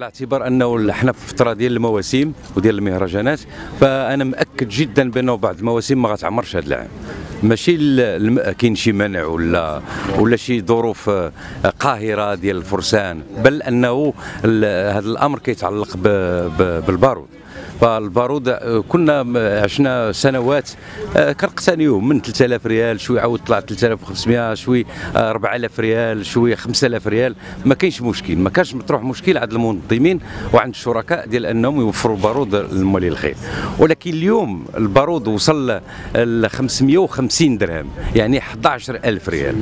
على اعتبار انه احنا في فتره ديال المواسم وديال المهرجانات، فانا مأكد جدا بانه بعض المواسم ما غتعمرش هذا العام، ماشي كاين شي منع ولا شي ظروف قاهره ديال الفرسان، بل انه هذا الامر كيتعلق بالبارود. فالبارود كنا عشنا سنوات كنقتنيوه من 3000 ريال شوي، عاود طلع 3500 شوي، 4000 ريال شوي، 5000 ريال. ما كاينش مشكل، ما كانش مطروح مشكل عند المنظمين وعند الشركاء ديال انهم يوفروا بارود لمولي الخير. ولكن اليوم البارود وصل ل 550 درهم، يعني 11000 ريال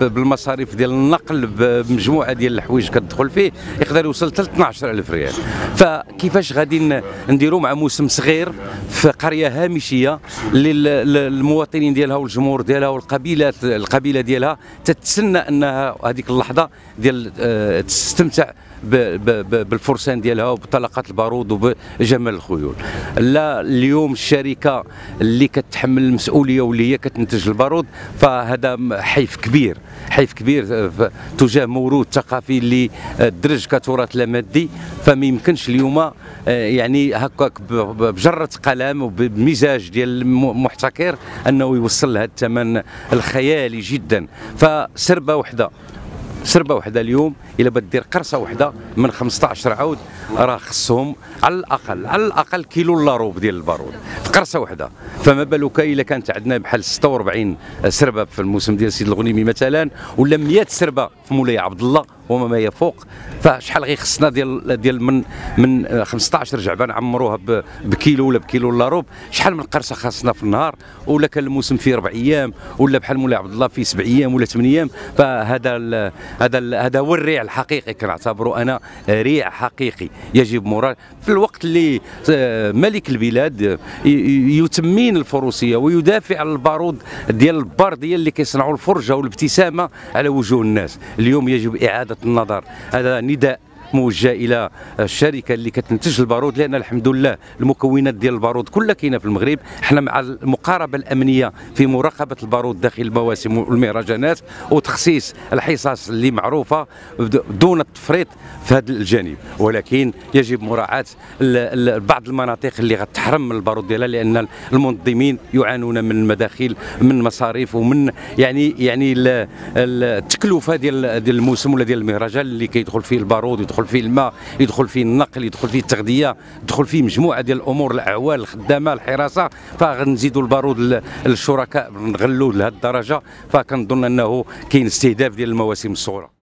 بالمصاريف ديال النقل بمجموعه ديال الحوايج كتدخل فيه، يقدر يوصل حتى 12000 ريال. فكيفاش غادي نديروا مع موسم صغير في قريه هامشيه للمواطنين ديالها والجمهور ديالها والقبيلات القبيله ديالها تتسنى انها هذيك اللحظه ديال تستمتع بالفرسان ديالها وبطلقات البارود وبجمال الخيول. لا اليوم الشركه اللي كتحمل المسؤوليه واللي هي كتنتج البارود، فهذا حيف كبير، حيف كبير تجاه موروث ثقافي اللي درج كتراث لا مادي. فما يمكنش اليوم يعني هكاك بجره قلم وبمزاج ديال المحتكر انه يوصل لهذا الثمن الخيالي جدا. فسربه وحده اليوم الا بدير قرصه وحده من 15 عود، راه خصهم على الاقل كيلو لاروب ديال البارود في قرصه وحده. فما بالك الا كانت عندنا بحال 46 سربه في الموسم ديال سيد الغنيمي مثلا، ولا 100 سربه في مولاي عبد الله وما يفوق. فشحال غيخصنا ديال من 15 جعبان عمروها بكيلو ولا بكيلو الا ربع، شحال من قرصه خاصنا في النهار؟ ولا كان الموسم فيه 4 ايام، ولا بحال مولاي عبد الله فيه 7 ايام ولا 8 ايام. فهذا ال هذا ال هذا هو الريع الحقيقي، كنعتبره انا ريع حقيقي يجب في الوقت اللي ملك البلاد يتمين الفروسيه ويدافع عن البارود ديال البارديه اللي كيصنعوا الفرجه والابتسامه على وجوه الناس. اليوم يجب اعاده النظر، هذا نداء موجه الى الشركه اللي كتنتج البارود، لان الحمد لله المكونات ديال البارود كلها كاينه في المغرب. احنا مع المقاربه الامنيه في مراقبه البارود داخل المواسم والمهرجانات وتخصيص الحصص اللي معروفه دون التفريط في هذا الجانب، ولكن يجب مراعاه بعض المناطق اللي غتحرم من البارود ديالها، لان المنظمين يعانون من مداخيل من مصاريف ومن يعني التكلفه ديال الموسم ولا ديال المهرجان اللي كيدخل فيه البارود، يدخل فيه الماء، يدخل فيه النقل، يدخل فيه التغذيه، يدخل فيه مجموعه ديال الامور، الاعوال، الخدامه، الحراسه. فغنزيدوا البارود للشركاء نغلوه لهذه الدرجه، فكنظن انه كاين استهداف ديال المواسم الصغرى.